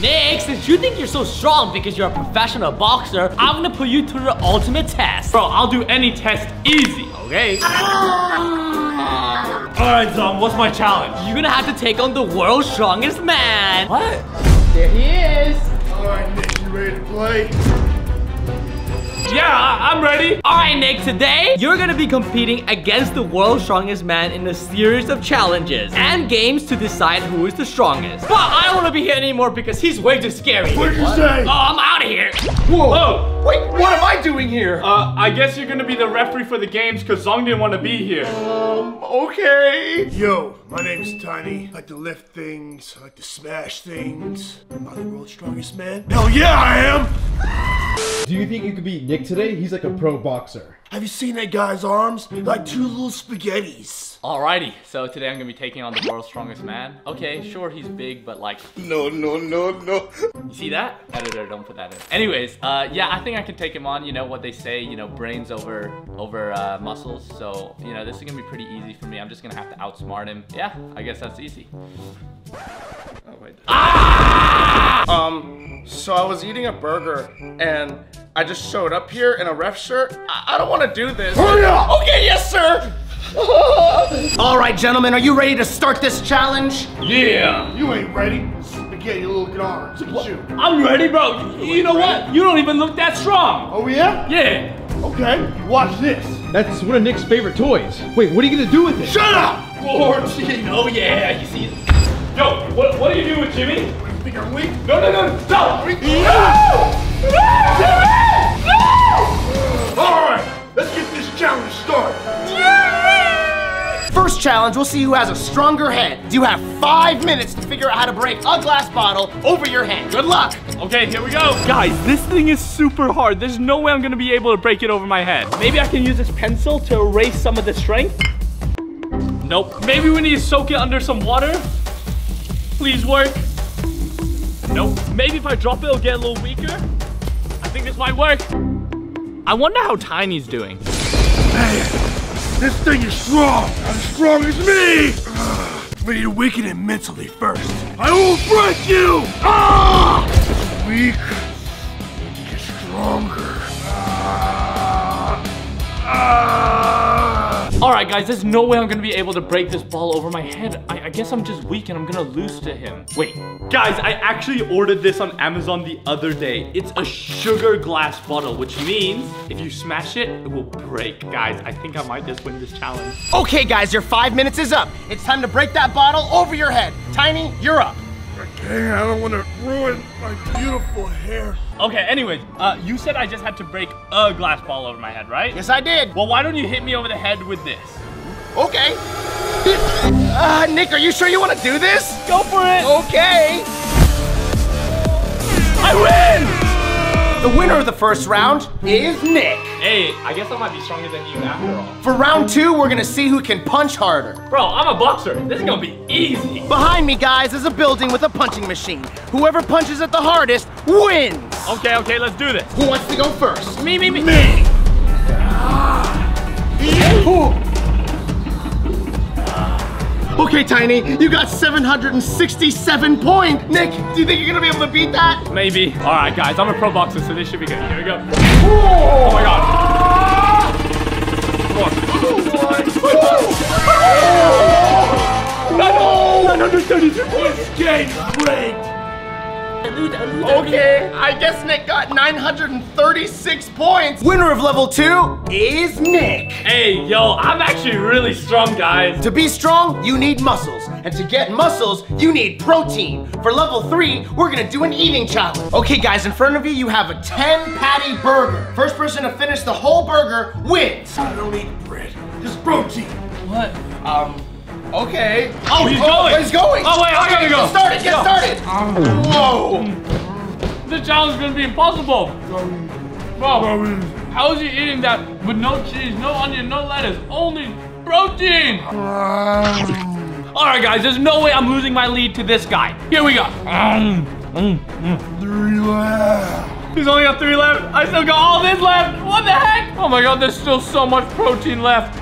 Nick, since you think you're so strong because you're a professional boxer, I'm gonna put you to the ultimate test. Bro, I'll do any test easy, okay? Alright, Zom, what's my challenge? You're gonna have to take on the world's strongest man. What? There he is. Alright, Nick, you ready to play? Yeah, I'm ready. All right, Nick, today you're gonna be competing against the world's strongest man in a series of challenges and games to decide who is the strongest. But I don't wanna be here anymore because he's way too scary. What'd you say? Oh, I'm out of here. Whoa. Oh, wait, what am I doing here? I guess you're gonna be the referee for the games because Zong didn't wanna be here. Okay. Yo, my name's Tiny. I like to lift things, I like to smash things. Am I the world's strongest man? Hell yeah, I am. Do you think you could beat Nick today? He's like a pro boxer. Have you seen that guy's arms? Like two little spaghettis. Alrighty, so today I'm gonna be taking on the world's strongest man. Okay, sure, he's big, but like... No. You see that? Editor, don't put that in. Anyways, yeah, I think I can take him on. You know what they say, you know, brains over muscles. So, you know, this is gonna be pretty easy for me. I'm just gonna have to outsmart him. Yeah, I guess that's easy. Oh, wait. Ah! So I was eating a burger and I just showed up here in a ref shirt. I don't want to do this. Hurry up! Okay, yes, sir. All right, gentlemen, are you ready to start this challenge? Yeah. You ain't ready. Spaghetti looking arms. Look at you. I'm ready, bro. You know what? You don't even look that strong. Oh yeah? Yeah. Okay. Watch this. That's one of Nick's favorite toys. Wait, what are you gonna do with it? Shut up! 14. Oh yeah. You see it? Yo, what are you doing with Jimmy? You think I'm weak? No, stop! No! Jimmy! No! Alright, let's get this challenge started. Jimmy! First challenge, we'll see who has a stronger head. You have 5 minutes to figure out how to break a glass bottle over your head. Good luck! Okay, here we go. Guys, this thing is super hard. There's no way I'm gonna be able to break it over my head. Maybe I can use this pencil to erase some of the strength? Nope. Maybe we need to soak it under some water? Please work. Nope. Maybe if I drop it, it'll get a little weaker. I think this might work. I wonder how Tiny's doing. Man, this thing is strong. As strong as me. We need to weaken it mentally first. I will break you. Ah! It's weak. We need to get stronger. Alright guys, there's no way I'm gonna be able to break this ball over my head. I guess I'm just weak and I'm gonna lose to him. Wait, guys, I actually ordered this on Amazon the other day. It's a sugar glass bottle, which means if you smash it, it will break. Guys, I think I might just win this challenge. Okay guys, your 5 minutes is up. It's time to break that bottle over your head. Tiny, you're up. Okay, I don't want to ruin my beautiful hair. Okay, anyways, you said I just had to break a glass ball over my head, right? Yes, I did. Well, why don't you hit me over the head with this? Okay. Nick, are you sure you want to do this? Go for it. Okay. I win! The winner of the first round is Nick. Hey, I guess I might be stronger than you after all. For round two, we're gonna see who can punch harder. Bro, I'm a boxer. This is gonna be easy. Behind me, guys, is a building with a punching machine. Whoever punches it the hardest wins. Okay, let's do this. Who wants to go first? Me. Okay, Tiny, you got 767 points. Nick, do you think you're gonna be able to beat that? Maybe. All right, guys, I'm a pro boxer, so this should be good. Here we go. Oh my God. Oh, 932 points. This game's rigged. Okay, I guess Nick got 936 points. Winner of level 2 is Nick. Hey, yo, I'm actually really strong, guys. To be strong, you need muscles. And to get muscles, you need protein. For level 3, we're gonna do an eating challenge. Okay, guys, in front of you, you have a 10-patty burger. First person to finish the whole burger wins. I don't eat bread, just protein. What? Okay. Oh, he's going. Oh, wait, I gotta go. Get started. Whoa. This challenge is gonna be impossible. Bro, how is he eating that with no cheese, no onion, no lettuce, only protein? All right, guys, there's no way I'm losing my lead to this guy. Here we go. 3 left. He's only got 3 left. I still got all this left. What the heck? Oh my God, there's still so much protein left.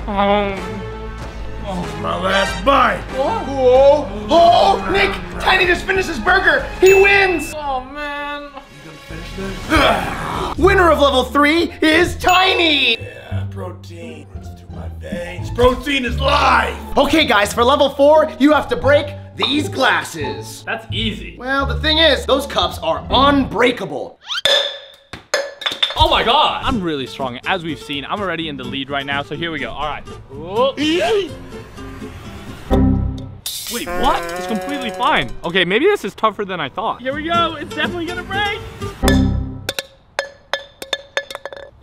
Oh, this is my last bite. Whoa. Whoa. Oh, Nick, Tiny just finished his burger. He wins. Oh, man. You gonna finish this? Winner of level 3 is Tiny. Yeah, protein runs through my veins. Protein is life. Okay, guys, for level 4, you have to break these glasses. That's easy. Well, the thing is, those cups are unbreakable. Oh my god! I'm really strong. As we've seen, I'm already in the lead right now, so here we go. Alright. Wait, what? It's completely fine. Okay, maybe this is tougher than I thought. Here we go. It's definitely gonna break.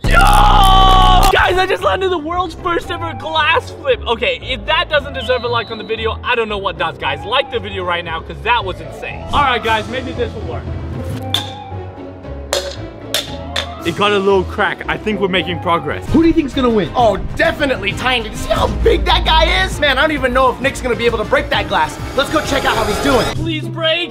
Yo! Guys, I just landed the world's first ever glass flip. Okay, if that doesn't deserve a like on the video, I don't know what does, guys. Like the video right now, because that was insane. Alright, guys, maybe this will work. It got a little crack. I think we're making progress. Who do you think's gonna win? Oh, definitely Tiny. See how big that guy is? Man, I don't even know if Nick's gonna be able to break that glass. Let's go check out how he's doing. Please break.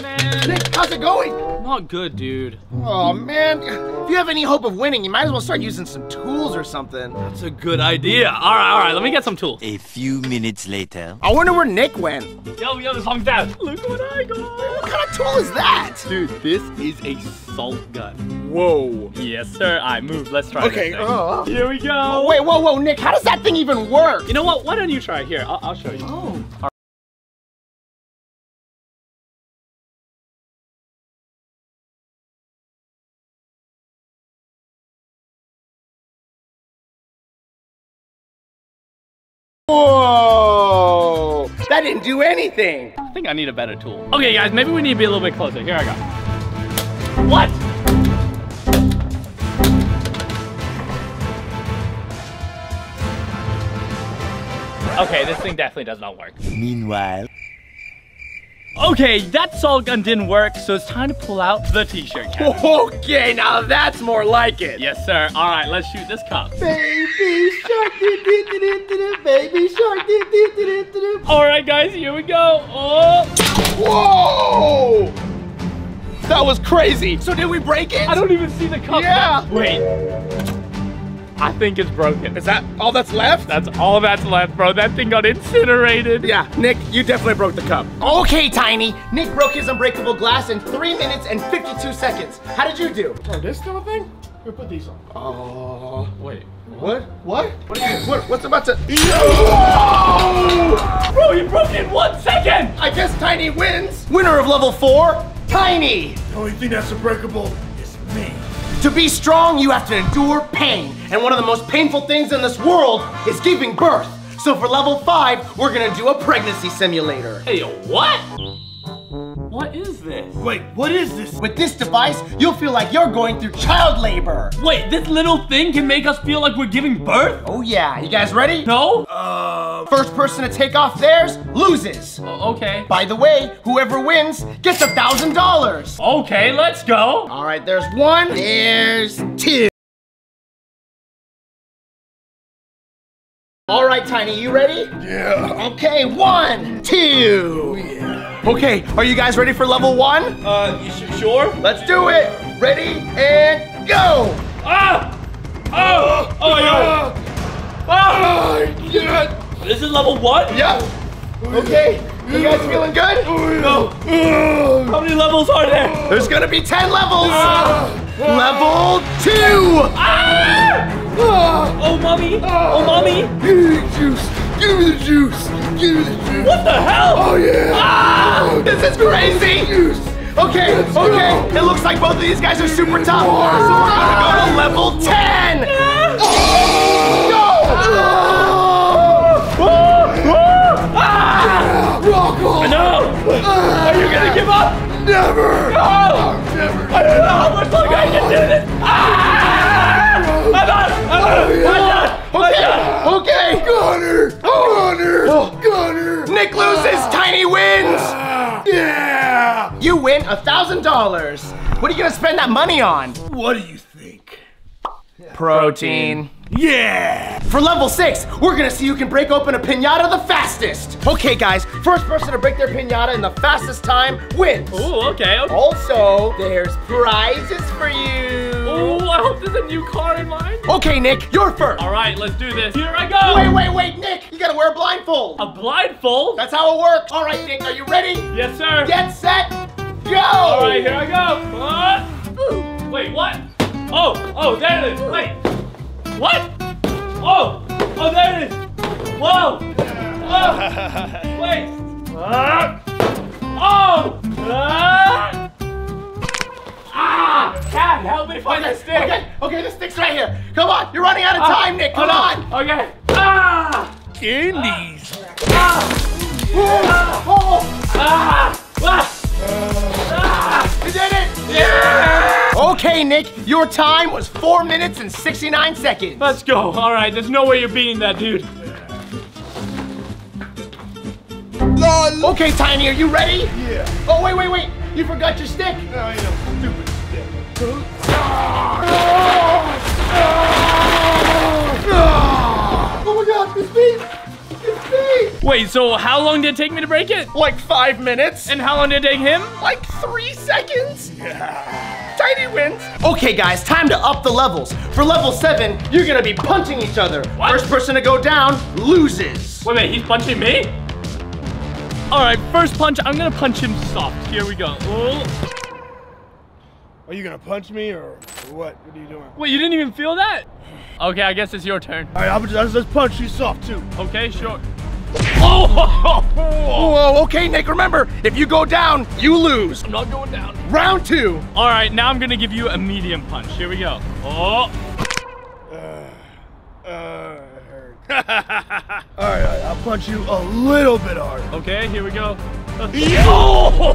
Man. Nick, how's it going? Not good, dude. Oh, man. If you have any hope of winning, you might as well start using some tools or something. That's a good idea. All right. Let me get some tools. A few minutes later. I wonder where Nick went. Yo, the song's down. Look what I got. What kind of tool is that? Dude, this is a salt gun. Whoa. Yes, sir. I moved. Let's try this thing. Here we go. Oh, wait, whoa, Nick. How does that thing even work? You know what? Why don't you try it? Here, I'll show you. Oh. All right. Whoa. That didn't do anything. I think I need a better tool. Okay, guys. Maybe we need to be a little bit closer. Here I go. What? Okay, this thing definitely does not work. Meanwhile. Okay, that salt gun didn't work, so it's time to pull out the t-shirt cabinet. Okay, now that's more like it. Yes, sir. All right, let's shoot this cup. Baby shark, baby shark. All right, guys, here we go. Oh. Whoa! That was crazy. So did we break it? I don't even see the cup. Yeah. Wait. I think it's broken. Is that all that's left? That's all that's left, bro. That thing got incinerated. Yeah, Nick, you definitely broke the cup. Okay, Tiny. Nick broke his unbreakable glass in 3 minutes and 52 seconds. How did you do? Oh, this little thing? Here, put these on. Oh. Wait. What is this? What's about to... Whoa! Bro, you broke it in 1 second. I guess Tiny wins. Winner of level 4. Tiny! The only thing that's unbreakable is me. To be strong, you have to endure pain. And one of the most painful things in this world is giving birth. So for level 5, we're gonna do a pregnancy simulator. Hey, what? What is this? Wait, what is this? With this device, you'll feel like you're going through child labor. Wait, this little thing can make us feel like we're giving birth? Oh yeah, you guys ready? No? First person to take off theirs loses. Okay. By the way, whoever wins gets $1,000. Okay, let's go. All right, there's one, there's two. All right, Tiny, you ready? Yeah. Okay, 1, 2. Yeah. Okay, are you guys ready for level 1? Sure. Let's do it. Ready and go. Ah! Oh! Oh my god! Oh yeah! This is level 1? Yep. Okay. You guys feeling good? No. How many levels are there? There's gonna be 10 levels. Level 2. Ah! Oh mommy. Oh mommy. Give me the juice. Give me the juice. What the hell? Oh yeah. Ah, this is crazy. Okay. It looks like both of these guys are super tough. So we're gonna go to level 10. Yeah. Go. No. Are you gonna give up? Never. No. Never. I don't know how much longer I can do this. I'm done. Okay. Gunner. Nick loses. Tiny wins. Yeah. You win $1,000. What are you gonna spend that money on? What do you think? Protein. Yeah! For level 6, we're gonna see who can break open a piñata the fastest. Okay, guys, first person to break their piñata in the fastest time wins. Ooh, okay. Also, there's prizes for you. Ooh, I hope there's a new car in mine. Okay, Nick, you're first. All right, let's do this. Here I go. Wait, Nick, you gotta wear a blindfold. A blindfold? That's how it works. All right, Nick, are you ready? Yes, sir. Get set, go. All right, here I go. Wait, what? Oh, there it is. Wait. What? Oh, there it is. Whoa. Oh, wait. Oh. Dad, help me find that stick. Okay, the stick's right here. Come on, you're running out of time, Nick. Come on. Okay. Candies. You did it. Yeah. Okay, Nick, your time was 4 minutes and 69 seconds. Let's go. All right, there's no way you're beating that dude. Yeah. Okay, Tiny, are you ready? Yeah. Oh, wait. You forgot your stick. No, I know. Stupid stick. Oh, my God, it's me. It's me. Wait, so how long did it take me to break it? Like 5 minutes. And how long did it take him? Like 3 seconds. Yeah. Tiny wins. Okay, guys, time to up the levels. For level 7, you're gonna be punching each other. What? First person to go down loses. Wait, he's punching me? All right, first punch, I'm gonna punch him soft. Here we go. Ooh. Are you gonna punch me or what? What are you doing? Wait, you didn't even feel that? Okay, I guess it's your turn. All right, let's punch you soft too. Okay, sure. Oh, okay, Nick, remember, if you go down, you lose. I'm not going down. Round 2. All right, now I'm going to give you a medium punch. Here we go. Oh. Hurt. All right, I'll punch you a little bit harder. Okay, here we go. Oh.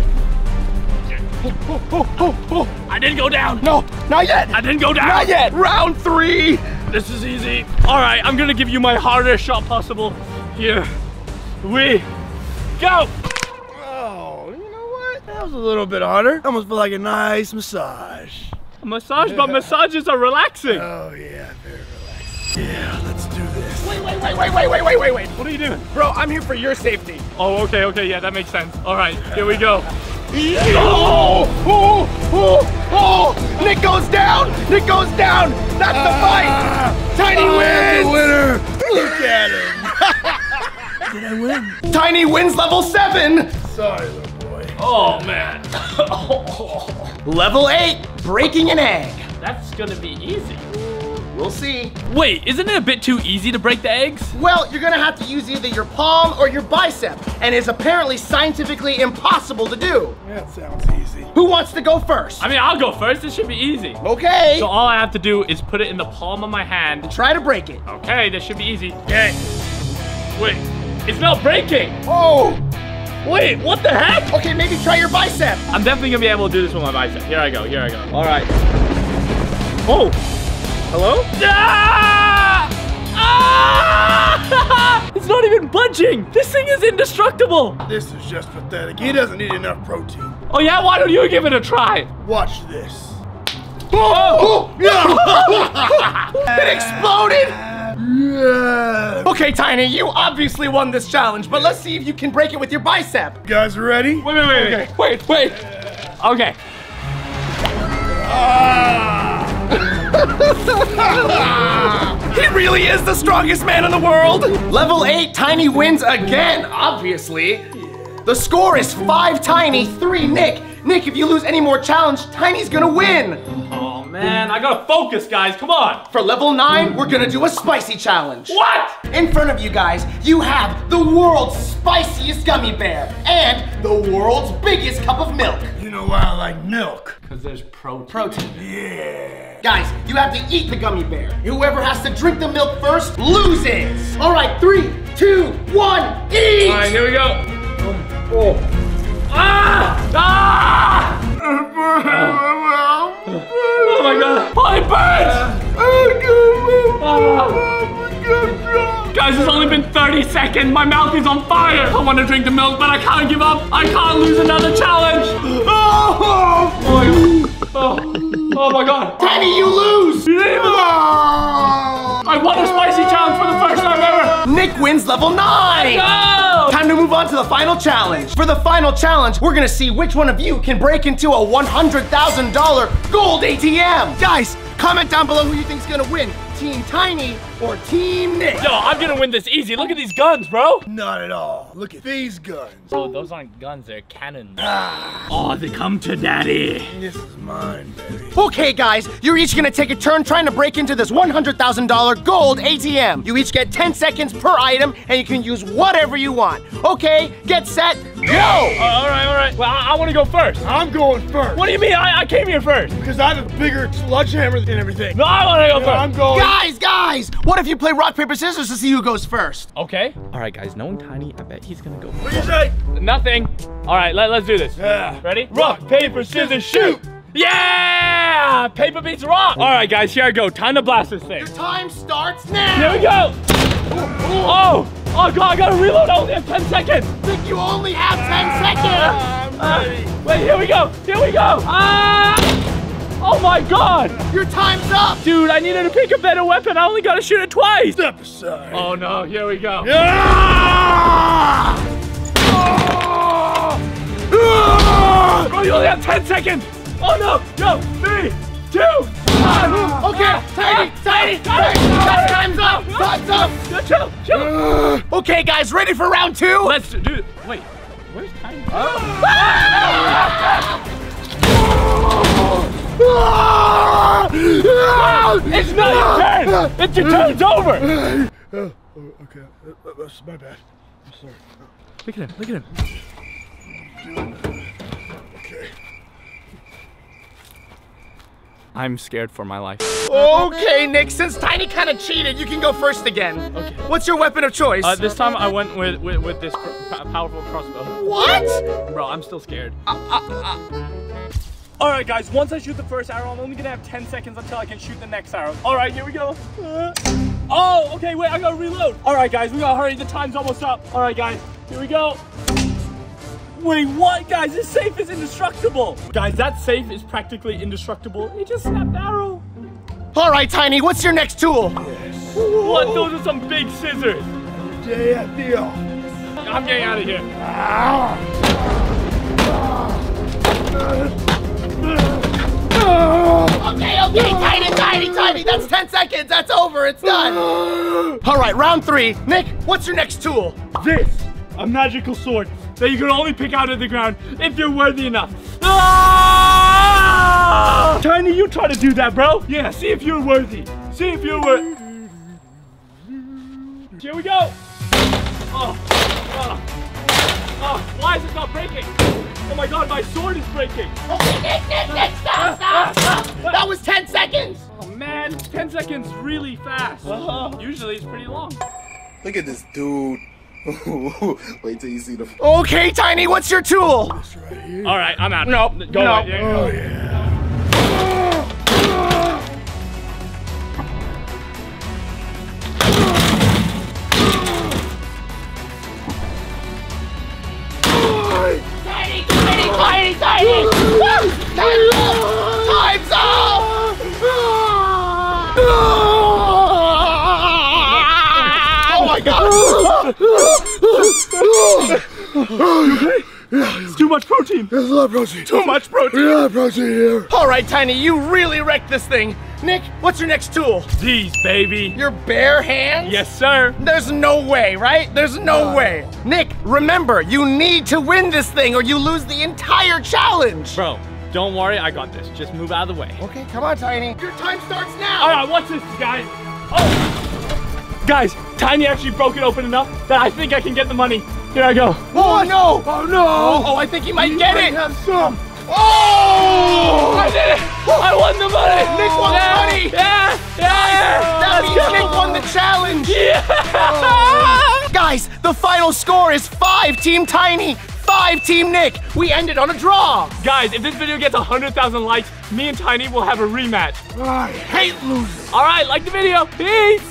I didn't go down. No, not yet. I didn't go down. Not yet. Round 3. This is easy. All right, I'm going to give you my hardest shot possible. Here we go! Oh, you know what? That was a little bit harder. I almost felt like a nice massage. A massage? Yeah. But massages are relaxing. Oh yeah, very relaxing. Yeah, let's do this. Wait. What are you doing? Bro, I'm here for your safety. Oh, okay, yeah, that makes sense. All right, here we go. Oh! Nick goes down! Nick goes down! That's the fight! Tiny wins! The winner! Look at him! Did I win? Tiny wins level 7. Sorry, little boy. Oh, man. Level 8, breaking an egg. That's gonna be easy. We'll see. Wait, isn't it a bit too easy to break the eggs? Well, you're gonna have to use either your palm or your bicep, and it's apparently scientifically impossible to do. That sounds easy. Who wants to go first? I mean, I'll go first. This should be easy. Okay. So all I have to do is put it in the palm of my hand. And try to break it. Okay, this should be easy. Okay. Wait, it's not breaking. Oh. Wait, what the heck? Okay, maybe try your bicep. I'm definitely gonna be able to do this with my bicep. Here I go. All right. Oh, hello? Ah! It's not even budging. This thing is indestructible. This is just pathetic. He doesn't need enough protein. Oh yeah, why don't you give it a try? Watch this. Oh! It exploded. Yeah. Okay, Tiny, you obviously won this challenge, but let's see if you can break it with your bicep. You guys ready? Wait. Okay. He really is the strongest man in the world. Level 8, Tiny wins again, obviously. The score is 5 Tiny, 3 Nick. Nick, if you lose any more challenge, Tiny's gonna win. Oh man, I gotta focus, guys, come on. For level 9, we're gonna do a spicy challenge. What? In front of you guys, you have the world's spiciest gummy bear and the world's biggest cup of milk. You know why I like milk? Because there's protein. Yeah. Guys, you have to eat the gummy bear. Whoever has to drink the milk first loses. All right, 3, 2, 1, eat. All right, here we go. Oh. Oh my God! Oh, it burns! Guys, it's only been 30 seconds. My mouth is on fire. I want to drink the milk, but I can't give up. I can't lose another challenge. Oh my God! Tiny, you lose! I won! wins level 9! Go! Time to move on to the final challenge. For the final challenge, we're gonna see which one of you can break into a $100,000 gold ATM. Guys, comment down below who you think's gonna win. Team Tiny or Team Nick? Yo, I'm gonna win this easy. Look at these guns, bro. Not at all. Look at these guns. Oh, those aren't guns, they're cannons. Ah. Oh, they come to daddy. This is mine, baby. Okay, guys, you're each gonna take a turn trying to break into this $100,000 gold ATM. You each get 10 seconds per item, and you can use whatever you want. Okay, get set, go! All right. Well, I wanna go first. I'm going first. What do you mean? I came here first. Because I have a bigger sledgehammer than everything. No, I wanna go first. I'm going. Guys! What if you play rock, paper, scissors to see who goes first? Okay. All right, guys, knowing Tiny, I bet he's gonna go first. What do you say? Nothing. All right, let's do this. Yeah. Ready? Rock, paper, scissors, shoot! Yeah! Paper beats rock! All right, guys, here I go. Time to blast this thing. Your time starts now! Here we go! Oh! Oh, God, I gotta reload. I only have 10 seconds. I think you only have 10 seconds. Wait, here we go. Oh my God! Your time's up! Dude, I needed to pick a better weapon. I only gotta shoot it twice! Step aside. Oh no, here we go. Yeah! Oh! Ah! Bro, you only have 10 seconds! Oh no! No! 3, 2, 1! Okay, Tiny! Time's up! Time's up! Chill! Okay, guys, ready for round 2? Let's do it. Wait, where's Tiny? It's not your turn! It's your turn's over! Oh, okay. That's my bad. I'm sorry. Look at him, look at him. Okay. I'm scared for my life. Okay, Nick, since Tiny kind of cheated, you can go first again. Okay. What's your weapon of choice? This time I went with this powerful crossbow. What? Bro, I'm still scared. All right, guys, once I shoot the first arrow, I'm only gonna have 10 seconds until I can shoot the next arrow. All right, here we go. Oh, okay, wait, I gotta reload. All right, guys, we gotta hurry. The time's almost up. All right, guys, here we go. Wait, what? Guys, this safe is indestructible. Guys, that safe is practically indestructible. It just snapped the arrow. All right, Tiny, what's your next tool? Yes. What? Those are some big scissors. I'm getting out of here. Okay, Tiny, that's 10 seconds, that's over, it's done. All right, round 3. Nick, what's your next tool? This, a magical sword that you can only pick out of the ground if you're worthy enough. Ah! Tiny, you try to do that, bro. Yeah, see if you're worthy. See if you're worthy. Here we go. Why is it not breaking? Oh my God, my sword is breaking. Okay, Nick, stop. That was 10 seconds. Oh man, 10 seconds really fast. Usually it's pretty long. Look at this dude. Wait till you see the... Okay, Tiny, what's your tool? This right here. All right, I'm out. Nope. Go away. Yeah, oh, Tiny! Time's up! Time's up! Oh my God! Okay? It's too much protein. There's a lot of protein. Too much protein. A lot of protein here. All right, Tiny, you really wrecked this thing. Nick, what's your next tool? These, baby. Your bare hands? Yes, sir. There's no way, right? There's no way. Nick, remember, you need to win this thing or you lose the entire challenge. Bro, don't worry, I got this. Just move out of the way. Okay, come on, Tiny. Your time starts now. All right, watch this, guys. Oh! Guys, Tiny actually broke it open enough that I think I can get the money. Here I go. Oh, no. Oh, no. Oh, I think he might get it. Have some. Oh! I did it! I won the money! Nick won the money! Yeah! That means Nick won the challenge! Yeah! Guys, the final score is 5 Team Tiny, 5 Team Nick. We ended on a draw. Guys, if this video gets 100,000 likes, me and Tiny will have a rematch. I hate losing. All right, like the video. Peace!